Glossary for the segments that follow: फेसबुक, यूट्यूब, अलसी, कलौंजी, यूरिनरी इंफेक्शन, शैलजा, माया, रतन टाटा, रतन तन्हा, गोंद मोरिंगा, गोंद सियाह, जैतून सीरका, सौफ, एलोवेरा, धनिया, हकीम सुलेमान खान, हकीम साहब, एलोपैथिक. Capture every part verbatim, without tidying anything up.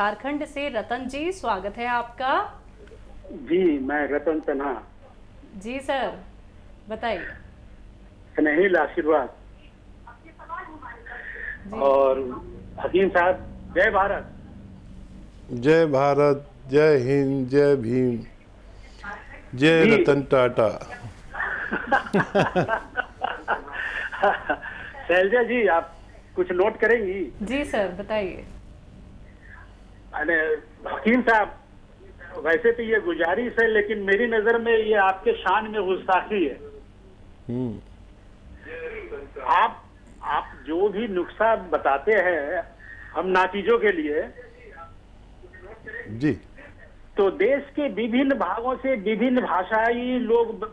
झारखंड से रतन जी, स्वागत है आपका। जी, मैं रतन तन्हा। जी सर, बताइए। स्नेहिल आशीर्वाद। और हकीम साहब, जय भारत। जय भारत, जय हिंद, जय भीम, जय रतन टाटा। शैलजा जी, आप कुछ नोट करेंगी? जी सर, बताइए। अरे हकीम साहब, वैसे तो ये गुजारिश है, लेकिन मेरी नजर में ये आपके शान में गुस्ताखी है। हम्म। आप आप जो भी नुस्खा बताते हैं हम नातीजों के लिए, जी, तो देश के विभिन्न भागों से विभिन्न भाषाई लोग,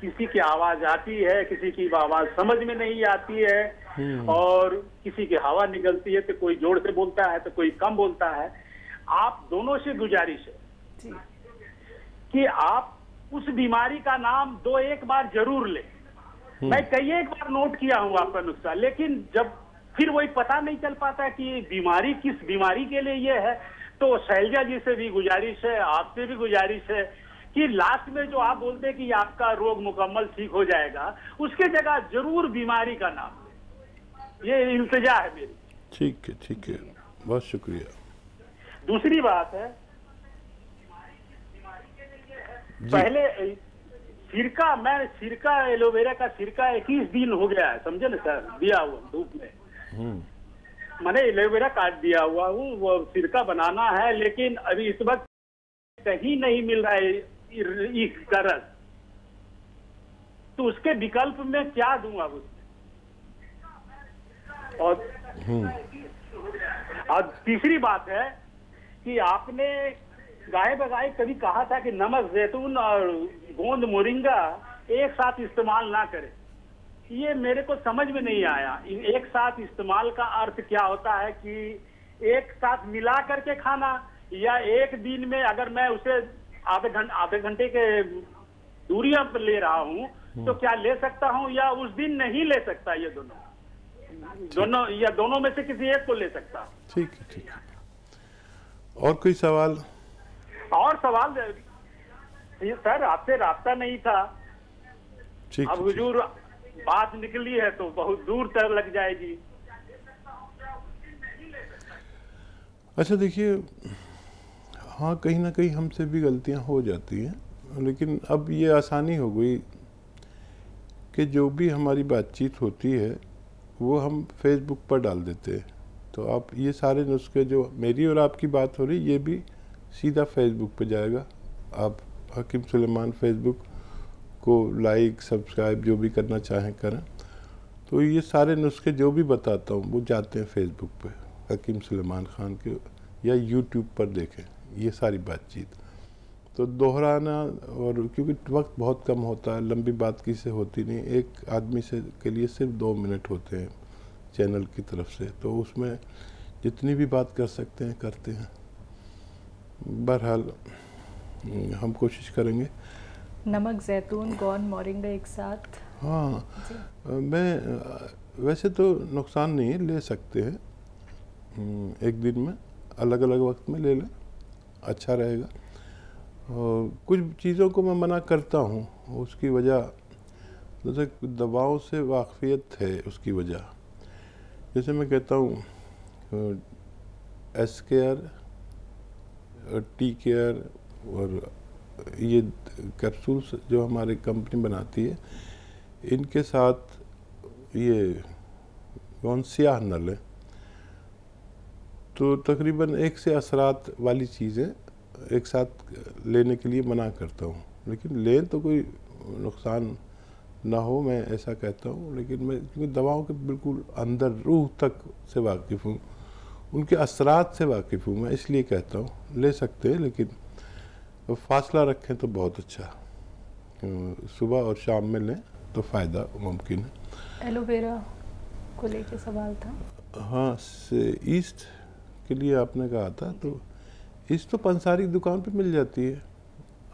किसी की आवाज आती है, किसी की आवाज समझ में नहीं आती है, और किसी की हवा निकलती है, तो कोई जोर से बोलता है तो कोई कम बोलता है। आप दोनों से गुजारिश है कि आप उस बीमारी का नाम दो एक बार जरूर लें। मैं कई एक बार नोट किया हूं आपका नुस्खा, लेकिन जब फिर वही पता नहीं चल पाता कि बीमारी किस बीमारी के लिए ये है। तो शैलजा जी से भी गुजारिश है, आपसे भी गुजारिश है कि लास्ट में जो आप बोलते हैं कि आपका रोग मुकम्मल ठीक हो जाएगा, उसके जगह जरूर बीमारी का नाम लें। ये इल्तिजा है मेरी। ठीक है, ठीक है, बहुत शुक्रिया। दूसरी बात है, पहले सिरका, मैं सिरका, एलोवेरा का सिरका इक्कीस दिन हो गया है, समझे ना सर, दिया हुआ धूप में, मैंने एलोवेरा काट दिया हुआ हूँ, वो सिरका बनाना है, लेकिन अभी इस वक्त कहीं नहीं मिल रहा है ईख का रस। तो उसके विकल्प में क्या दूंगा उसमें? और और तीसरी बात है कि आपने गाय बगाए कभी कहा था कि नमक, जैतून और गोंद मोरिंगा एक साथ इस्तेमाल ना करें। ये मेरे को समझ में नहीं आया। एक साथ इस्तेमाल का अर्थ क्या होता है? कि एक साथ मिला करके खाना, या एक दिन में अगर मैं उसे आधे घंटे आधे घंटे के दूरी पर ले रहा हूँ तो क्या ले सकता हूँ, या उस दिन नहीं ले सकता? ये दोनों दोनों या दोनों में से किसी एक को ले सकता हूँ। ठीक है, ठीक है। और कोई सवाल? और सवाल ये सर, आपसे रास्ता नहीं था, अब हुजूर बात निकली है तो बहुत दूर तक लग जाएगी। अच्छा, देखिए, हाँ, कहीं ना कहीं हमसे भी गलतियां हो जाती हैं, लेकिन अब ये आसानी हो गई कि जो भी हमारी बातचीत होती है वो हम फेसबुक पर डाल देते हैं। तो आप ये सारे नुस्खे, जो मेरी और आपकी बात हो रही, ये भी सीधा फेसबुक पे जाएगा। आप हकीम सुलेमान फेसबुक को लाइक, सब्सक्राइब, जो भी करना चाहें करें। तो ये सारे नुस्खे जो भी बताता हूँ वो जाते हैं फेसबुक पे हकीम सुलेमान खान के, या यूट्यूब पर देखें ये सारी बातचीत। तो दोहराना, और क्योंकि वक्त बहुत कम होता है, लंबी बात किसी से होती नहीं, एक आदमी से के लिए सिर्फ दो मिनट होते हैं चैनल की तरफ से, तो उसमें जितनी भी बात कर सकते हैं करते हैं। बहरहाल हम कोशिश करेंगे। नमक, जैतून, गोंद मोरिंगा एक साथ, हाँ, मैं वैसे तो नुकसान नहीं, ले सकते हैं एक दिन में, अलग अलग वक्त में ले लें, अच्छा रहेगा। और कुछ चीज़ों को मैं मना करता हूँ, उसकी वजह, जैसे दवाओं से वाकफियत है उसकी वजह। जैसे मैं कहता हूँ एस केयर, टी केयर, और ये कैप्सूल्स जो हमारी कंपनी बनाती है, इनके साथ ये गोंद सियाह न लें। तो तकरीबन एक से असरात वाली चीज़ें एक साथ लेने के लिए मना करता हूँ, लेकिन लें तो कोई नुकसान ना हो, मैं ऐसा कहता हूँ। लेकिन मैं क्योंकि दवाओं के बिल्कुल अंदर रूह तक से वाकिफ़ हूँ, उनके असरात से वाकिफ़ हूँ, मैं इसलिए कहता हूँ ले सकते हैं, लेकिन फासला रखें तो बहुत अच्छा। सुबह और शाम में लें तो फ़ायदा मुमकिन है। एलोवेरा को लेके सवाल था। हाँ, से ईस्ट के लिए आपने कहा था, तो ईस्ट तो पंसारी की दुकान पर मिल जाती है,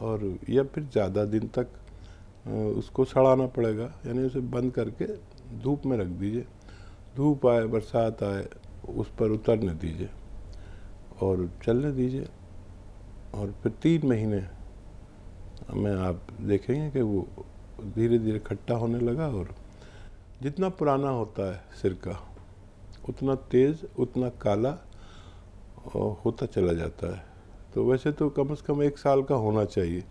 और या फिर ज़्यादा दिन तक उसको सड़ाना पड़ेगा, यानी उसे बंद करके धूप में रख दीजिए, धूप आए बरसात आए उस पर उतरने दीजिए, और चलने दीजिए और फिर तीन महीने में आप देखेंगे कि वो धीरे धीरे खट्टा होने लगा। और जितना पुराना होता है सिरका उतना तेज़ उतना काला होता चला जाता है। तो वैसे तो कम से कम एक साल का होना चाहिए,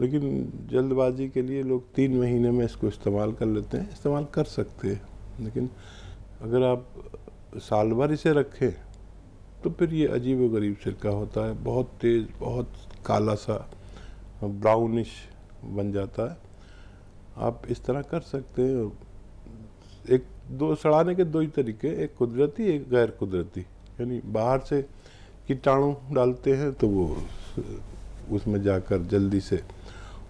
लेकिन जल्दबाजी के लिए लोग तीन महीने में इसको इस्तेमाल कर लेते हैं। इस्तेमाल कर सकते हैं, लेकिन अगर आप साल भर इसे रखें तो फिर ये अजीबोगरीब सिरका होता है, बहुत तेज़ बहुत काला सा ब्राउनिश बन जाता है। आप इस तरह कर सकते हैं। एक दो सड़ाने के दो ही तरीके, एक कुदरती एक गैर कुदरती, यानी बाहर से कीटाणु डालते हैं तो वो उसमें जाकर जल्दी से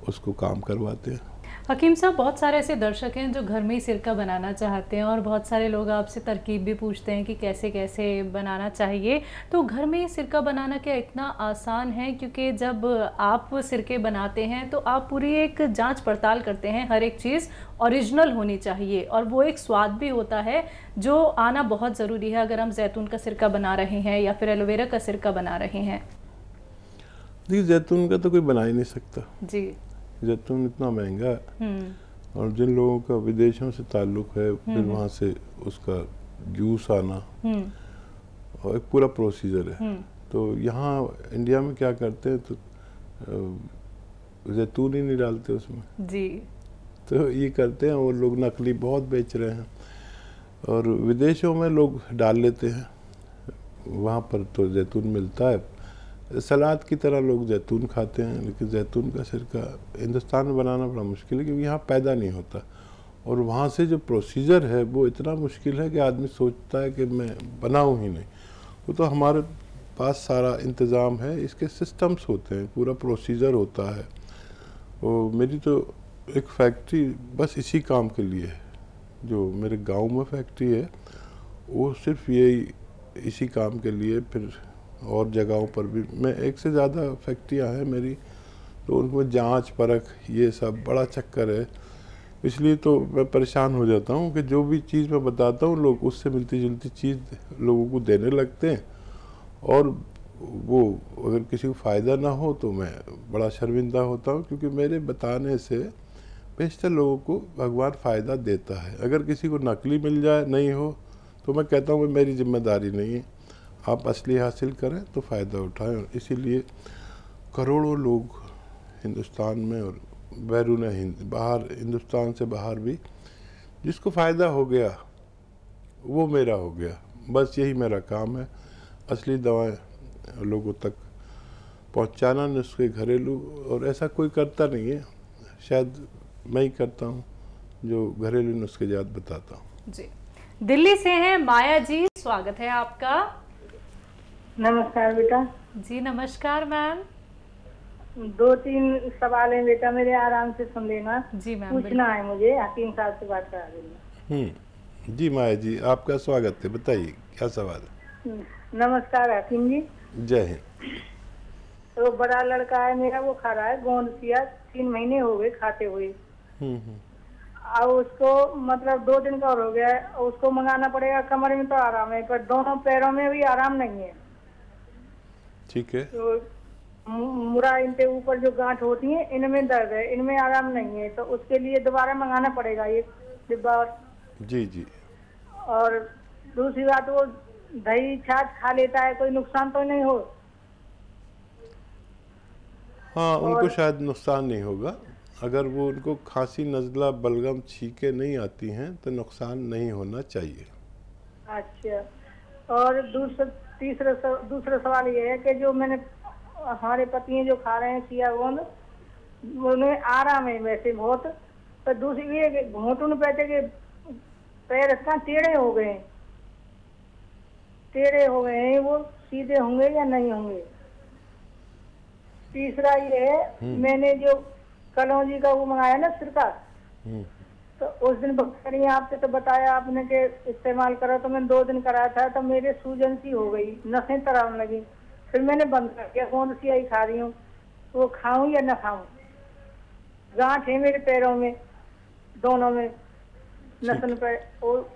उसको काम करवाते हैं। हकीम साहब, बहुत सारे ऐसे दर्शक हैं जो घर में ही सिरका बनाना चाहते हैं और बहुत सारे लोग आपसे तरकीब भी पूछते हैं कि कैसे कैसे बनाना चाहिए। तो घर में ही सिरका बनाना क्या इतना आसान है? क्योंकि जब आप सिरके बनाते हैं तो आप पूरी एक जांच पड़ताल करते हैं, हर एक चीज़ ओरिजिनल होनी चाहिए और वो एक स्वाद भी होता है जो आना बहुत ज़रूरी है। अगर हम जैतून का सिरका बना रहे हैं या फिर एलोवेरा का सिरका बना रहे हैं। जी, जैतून का तो कोई बना ही नहीं सकता जी, जैतून इतना महंगा है। और जिन लोगों का विदेशों से ताल्लुक है फिर वहाँ से उसका जूस आना और एक पूरा प्रोसीजर है। तो यहाँ इंडिया में क्या करते हैं, तो जैतून ही नहीं डालते उसमें जी। तो ये करते हैं वो लोग, नकली बहुत बेच रहे हैं और विदेशों में लोग डाल लेते हैं। वहाँ पर तो जैतून मिलता है, सलाद की तरह लोग जैतून खाते हैं। लेकिन जैतून का सिरका हिंदुस्तान में बनाना बड़ा मुश्किल है, क्योंकि यहाँ पैदा नहीं होता और वहाँ से जो प्रोसीजर है वो इतना मुश्किल है कि आदमी सोचता है कि मैं बनाऊँ ही नहीं। वो तो हमारे पास सारा इंतज़ाम है, इसके सिस्टम्स होते हैं, पूरा प्रोसीजर होता है। और मेरी तो एक फैक्ट्री बस इसी काम के लिए है, जो मेरे गाँव में फैक्ट्री है वो सिर्फ यही इसी काम के लिए। फिर और जगहों पर भी मैं एक से ज़्यादा फैक्ट्रियां हैं मेरी, तो उनको जांच परख ये सब बड़ा चक्कर है। इसलिए तो मैं परेशान हो जाता हूं कि जो भी चीज़ मैं बताता हूं लोग उससे मिलती जुलती चीज़ लोगों को देने लगते हैं और वो अगर किसी को फ़ायदा ना हो तो मैं बड़ा शर्मिंदा होता हूं, क्योंकि मेरे बताने से बेशतर लोगों को भगवान फ़ायदा देता है। अगर किसी को नकली मिल जाए नहीं हो तो मैं कहता हूँ मेरी जिम्मेदारी नहीं है, आप असली हासिल करें तो फ़ायदा उठाएं। और इसीलिए करोड़ों लोग हिंदुस्तान में और बैरून हिंद बाहर हिंदुस्तान से बाहर भी, जिसको फ़ायदा हो गया वो मेरा हो गया। बस यही मेरा काम है, असली दवाएं लोगों तक पहुंचाना, नुस्खे घरेलू। और ऐसा कोई करता नहीं है, शायद मैं ही करता हूं जो घरेलू नुस्खे जात बताता हूं। जी, दिल्ली से हैं माया जी, स्वागत है आपका। नमस्कार बेटा जी। नमस्कार मैम। दो तीन सवाल हैं बेटा मेरे, आराम से सुन लेना जी मैम। पूछना है मुझे, हकीम साहब से बात करा देना जी। माया जी आपका स्वागत है, बताइए क्या सवाल है। नमस्कार हकीम जी, जय हिंद। तो बड़ा लड़का है मेरा, वो खा रहा है गोंद सियाह, तीन महीने हो गए खाते हुए। अब उसको मतलब दो दिन का और हो गया है, उसको मंगाना पड़ेगा। कमर में तो आराम है पर दोनों पैरों में भी आराम नहीं है। ठीक है। तो मुरा इनके ऊपर जो गांठ होती है इनमें दर्द है, इनमें आराम नहीं है, तो उसके लिए दोबारा मंगाना पड़ेगा ये डिब्बा। जी जी। और दूसरी बात, वो दही छाछ खा लेता है, कोई नुकसान तो नहीं हो? हाँ, उनको शायद नुकसान नहीं होगा। अगर वो उनको खांसी नजला बलगम छींके नहीं आती हैं तो नुकसान नहीं होना चाहिए। अच्छा। और दूसरा तीसरा दूसरा सवाल ये है कि जो मैंने हमारे पति जो खा रहे हैं सियाह गोंद, उन्हें आराम है वैसे बहुत, पर दूसरी ये घुटन पैसे के पैर इतना टेढ़े हो गए टेढ़े हो गए हैं, वो सीधे होंगे या नहीं होंगे? तीसरा ये है, मैंने जो कलौंजी का वो मंगाया ना सिरका, तो उस दिन बख्तरी आपसे तो बताया आपने के इस्तेमाल करा, तो मैंने दो दिन कराया था तो मेरे सूजन सी हो गई, नसें तराम लगी, फिर मैंने बंद कर दिया। गोंद सियाह ही खा रही हूँ, वो खाऊं या ना खाऊं? गांठ है मेरे पैरों में दोनों में, नसन पर, और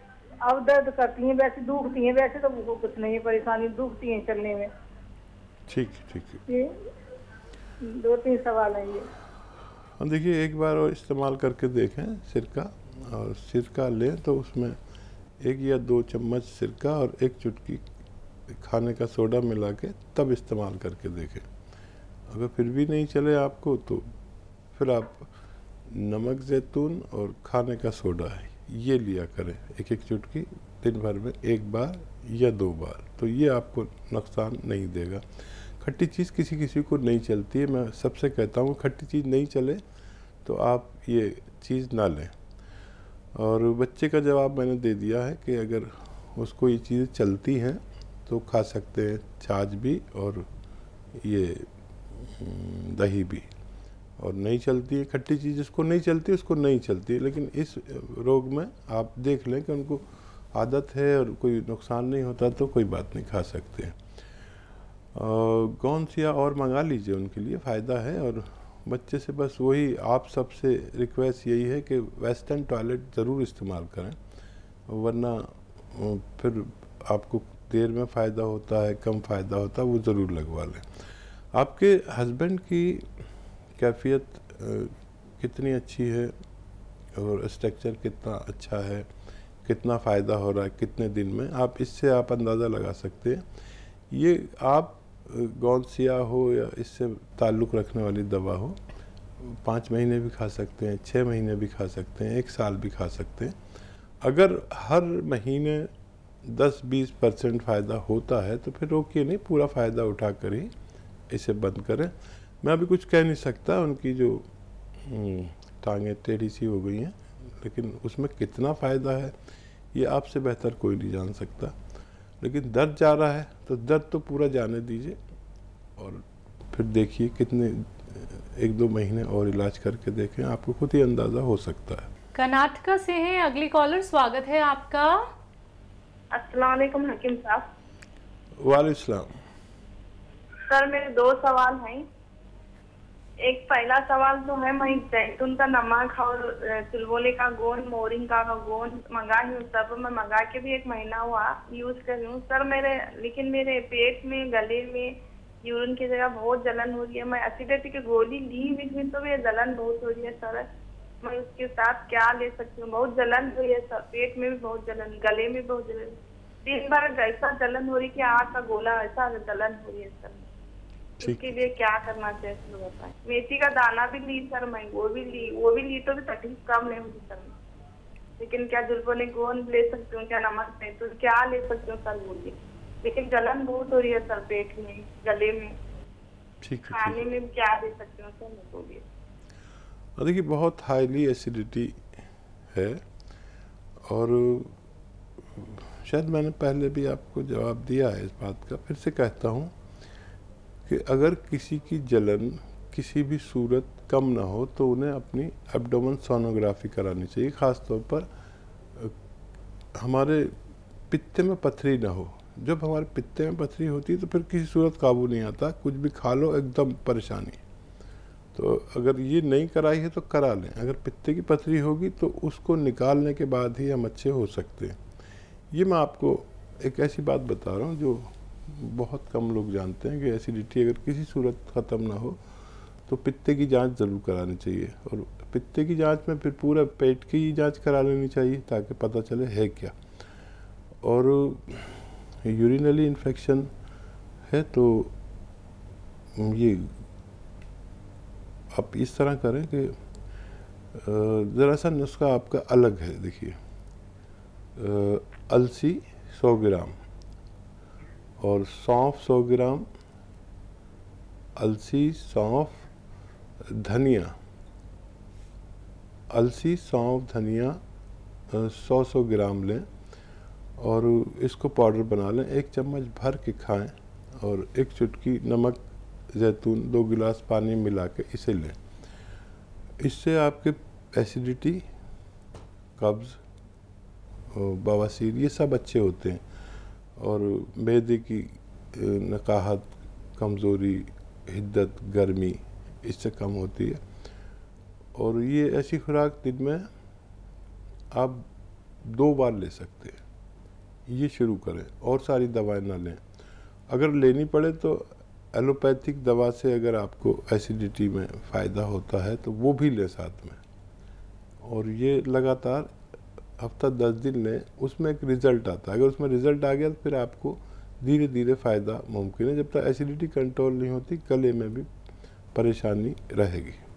अब दर्द करती है, वैसे दुखती है, वैसे तो कुछ नहीं है परेशानी, दुखती है चलने में। ठीक ठीक ये दो तीन सवाल हैं ये। और देखिए एक बार और इस्तेमाल करके देखें सिरका, और सिरका लें तो उसमें एक या दो चम्मच सिरका और एक चुटकी खाने का सोडा मिला के तब इस्तेमाल करके देखें। अगर फिर भी नहीं चले आपको तो फिर आप नमक जैतून और खाने का सोडा है ये लिया करें एक एक चुटकी दिन भर में एक बार या दो बार, तो ये आपको नुकसान नहीं देगा। खट्टी चीज़ किसी किसी को नहीं चलती है, मैं सबसे कहता हूँ खट्टी चीज़ नहीं चले तो आप ये चीज़ ना लें। और बच्चे का जवाब मैंने दे दिया है कि अगर उसको ये चीज़ें चलती हैं तो खा सकते हैं छाछ भी और ये दही भी, और नहीं चलती है खट्टी चीज़ जिसको नहीं चलती उसको नहीं चलती है। लेकिन इस रोग में आप देख लें कि उनको आदत है और कोई नुकसान नहीं होता तो कोई बात नहीं, खा सकते हैं। गोंद सियाह और मंगा लीजिए, उनके लिए फ़ायदा है। और बच्चे से बस वही आप सबसे रिक्वेस्ट यही है कि वेस्टर्न टॉयलेट ज़रूर इस्तेमाल करें, वरना फिर आपको देर में फ़ायदा होता है कम फ़ायदा होता है, वो ज़रूर लगवा लें। आपके हस्बैंड की कैफियत कितनी अच्छी है और स्ट्रक्चर कितना अच्छा है, कितना फ़ायदा हो रहा है कितने दिन में, आप इससे आप अंदाज़ा लगा सकते हैं। ये आप गोंद सियाह हो या इससे ताल्लुक़ रखने वाली दवा हो, पाँच महीने भी खा सकते हैं, छः महीने भी खा सकते हैं, एक साल भी खा सकते हैं। अगर हर महीने दस बीस परसेंट फ़ायदा होता है तो फिर रोकिए नहीं, पूरा फ़ायदा उठा कर ही इसे बंद करें। मैं अभी कुछ कह नहीं सकता, उनकी जो टांगें टेढ़ी सी हो गई हैं, लेकिन उसमें कितना फ़ायदा है ये आपसे बेहतर कोई नहीं जान सकता। लेकिन दर्द जा रहा है तो दर्द तो पूरा जाने दीजिए और फिर देखिए कितने एक दो महीने और इलाज करके देखें, आपको खुद ही अंदाज़ा हो सकता है। कर्नाटका से हैं अगली कॉलर, स्वागत है आपका। अस्सलाम वालेकुम हकीम साहब। वालेकुम सलाम। सर मेरे दो सवाल हैं। एक पहला सवाल तो है मैं जैतून का नमक और तिलबोले का गोंद मोरिंगा का गोंद मंगा ही हूँ, सब मैं मंगा के भी एक महीना हुआ यूज़ कर रही हूँ सर मेरे, लेकिन मेरे पेट में गले में यूरिन की जगह बहुत जलन हो रही है। मैं एसिडिटी की गोली ली हुई तो ये जलन बहुत हो रही है सर, मैं उसके साथ क्या ले सकती हूँ? बहुत जलन हो रही है सर, पेट में भी बहुत जलन, गले में बहुत जलन, दिन भर ऐसा जलन हो रही कि आग का गोला ऐसा जलन हो रही है सर, इसके लिए क्या करना चाहिए सर बताएं? मेथी का दाना भी ली सर मैं, वो भी ली वो भी ली तो भी तकलीफ कम नहीं होती सर, लेकिन क्या दुर्बोले गोंद ले सकती हूँ क्या नमक नहीं तो क्या ले सकती हूँ सर बोलिए, लेकिन जलन बहुत हो रही है सर पेट में गले में। ठीक है, खाने में क्या दे सकती हूँ सर बोलिए? देखिए बहुत हाईली एसिडिटी है और शायद मैंने पहले भी आपको जवाब दिया है इस बात का, फिर से कहता हूँ कि अगर किसी की जलन किसी भी सूरत कम ना हो तो उन्हें अपनी अब्डोमेन सोनोग्राफी करानी चाहिए, ख़ास तौर पर हमारे पित्ते में पथरी ना हो। जब हमारे पित्ते में पथरी होती है तो फिर किसी सूरत काबू नहीं आता, कुछ भी खा लो एकदम परेशानी। तो अगर ये नहीं कराई है तो करा लें, अगर पित्ते की पथरी होगी तो उसको निकालने के बाद ही हम अच्छे हो सकते हैं। ये मैं आपको एक ऐसी बात बता रहा हूँ जो बहुत कम लोग जानते हैं कि एसिडिटी अगर किसी सूरत ख़त्म ना हो तो पित्ते की जांच ज़रूर करानी चाहिए, और पित्ते की जांच में फिर पूरा पेट की ही जाँच करा लेनी चाहिए ताकि पता चले है क्या। और यूरिनरी इंफेक्शन है तो ये आप इस तरह करें कि ज़रा सा नुस्खा आपका अलग है। देखिए अलसी सौ ग्राम और सौफ सौ ग्राम, अलसी सौफ धनिया, अलसी सौफ धनिया सौ सौ ग्राम लें और इसको पाउडर बना लें, एक चम्मच भर के खाएं और एक चुटकी नमक जैतून दो गिलास पानी मिला के इसे लें। इससे आपके एसिडिटी, कब्ज़, बवासीर ये सब अच्छे होते हैं, और मैदे की नकाहत, कमज़ोरी, हिद्दत, गर्मी इससे कम होती है। और ये ऐसी खुराक दिन में आप दो बार ले सकते हैं, ये शुरू करें और सारी दवाएं ना लें। अगर लेनी पड़े तो एलोपैथिक दवा से अगर आपको एसिडिटी में फ़ायदा होता है तो वो भी ले साथ में, और ये लगातार हफ्ता दस दिन लें, उसमें एक रिज़ल्ट आता है। अगर उसमें रिज़ल्ट आ गया तो फिर आपको धीरे धीरे फ़ायदा मुमकिन है। जब तक एसिडिटी कंट्रोल नहीं होती गले में भी परेशानी रहेगी।